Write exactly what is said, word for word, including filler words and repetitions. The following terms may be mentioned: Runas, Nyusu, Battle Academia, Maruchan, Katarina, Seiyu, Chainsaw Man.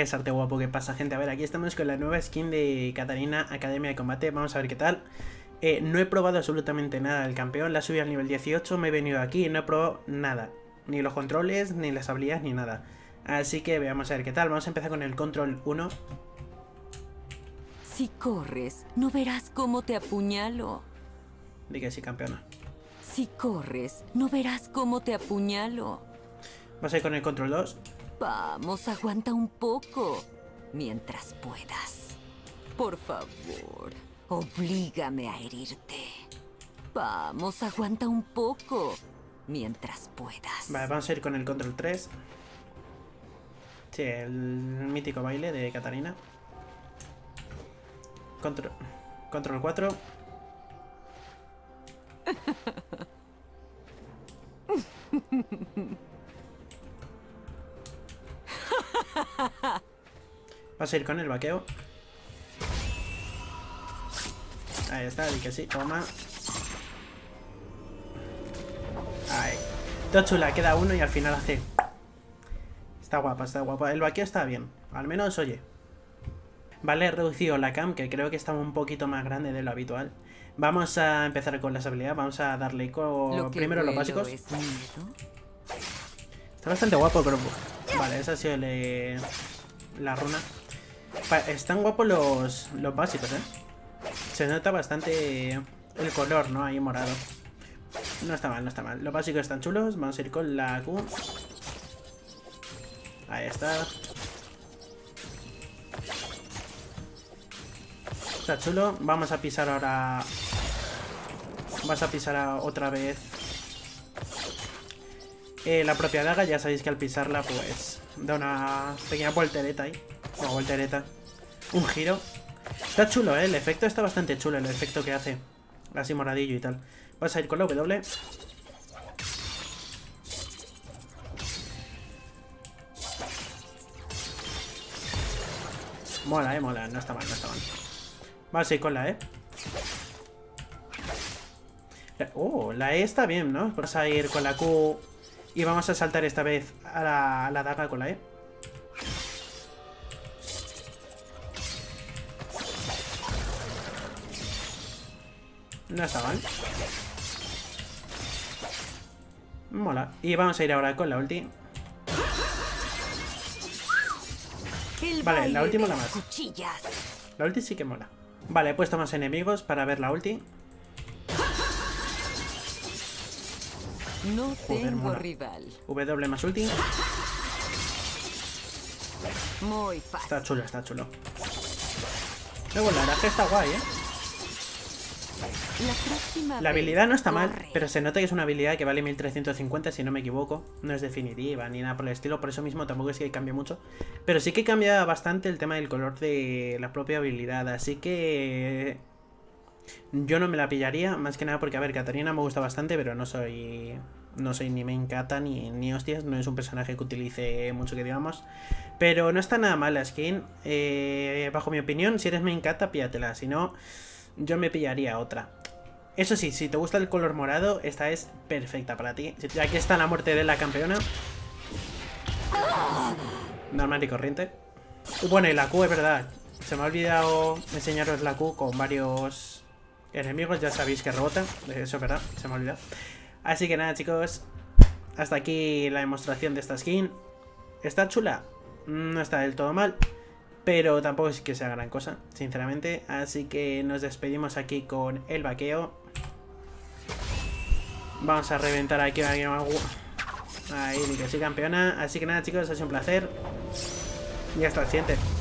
es arte guapo. ¿Qué pasa, gente? A ver, aquí estamos con la nueva skin de Katarina, Academia de Combate. Vamos a ver qué tal. Eh, no he probado absolutamente nada del campeón. La subí al nivel dieciocho, me he venido aquí y no he probado nada. Ni los controles, ni las habilidades, ni nada. Así que veamos a ver qué tal. Vamos a empezar con el control uno. Si corres, no verás cómo te apuñalo. Di que sí, campeona. Si corres, no verás cómo te apuñalo. Vamos a ir con el control dos. Vamos, aguanta un poco. Mientras puedas. Por favor, oblígame a herirte. Vamos, aguanta un poco. Mientras puedas. Vale, vamos a ir con el control tres. Sí, el mítico baile de Katarina. Control, control cuatro. Vas a ir con el vaqueo. Ahí está, di que sí, toma. Ahí. Todo chula, queda uno y al final hace. Está guapa, está guapa. El vaqueo está bien. Al menos, oye. Vale, he reducido la cam, que creo que está un poquito más grande de lo habitual. Vamos a empezar con las habilidades. Vamos a darle con lo primero los básicos. Es está bastante guapo, pero... Vale, esa ha sido el... la runa. Están guapos los, los básicos, ¿eh? Se nota bastante el color, ¿no? Ahí morado. No está mal, no está mal. Los básicos están chulos. Vamos a ir con la Q. Ahí está. Está chulo. Vamos a pisar ahora... Vas a pisar a otra vez eh, la propia daga. Ya sabéis que al pisarla, pues... Da una pequeña voltereta ahí. Una voltereta. Un giro. Está chulo, ¿eh? El efecto está bastante chulo. El efecto que hace. Así moradillo y tal. Vas a ir con la W. Mola, ¿eh? Mola. No está mal, no está mal. Vas a ir con la E. Oh, la E está bien, ¿no? Vamos a ir con la Q... Y vamos a saltar esta vez a la, a la daga con la E. No está mal. Mola. Y vamos a ir ahora con la ulti. Vale, la última la más. La ulti sí que mola. Vale, he puesto más enemigos para ver la ulti. No tengo rival. W más ulti. Muy fácil. Está chulo, está chulo. Luego la verdad que está guay, ¿eh? La, la habilidad no está corre. mal, pero se nota que es una habilidad que vale mil trescientos cincuenta, si no me equivoco. No es definitiva ni nada por el estilo, por eso mismo tampoco es que cambie mucho. Pero sí que cambia bastante el tema del color de la propia habilidad, así que... Yo no me la pillaría, más que nada porque, a ver, Katarina me gusta bastante, pero no soy no soy ni main Kata ni, ni hostias, no es un personaje que utilice mucho que digamos. Pero no está nada mal la skin, eh, bajo mi opinión, si eres main Kata, píllatela, si no, yo me pillaría otra. Eso sí, si te gusta el color morado, esta es perfecta para ti. Aquí está la muerte de la campeona. Normal y corriente. Bueno, y la Q es verdad, se me ha olvidado enseñaros la Q con varios... enemigos, ya sabéis que rebota, eso es verdad, se me ha olvidado. Así que nada, chicos, hasta aquí la demostración de esta skin. Está chula, no está del todo mal, pero tampoco es que sea gran cosa, sinceramente. Así que nos despedimos aquí con el vaqueo. Vamos a reventar aquí a alguien. Ahí, que soy campeona. Así que nada, chicos, ha sido un placer. Y hasta el siguiente.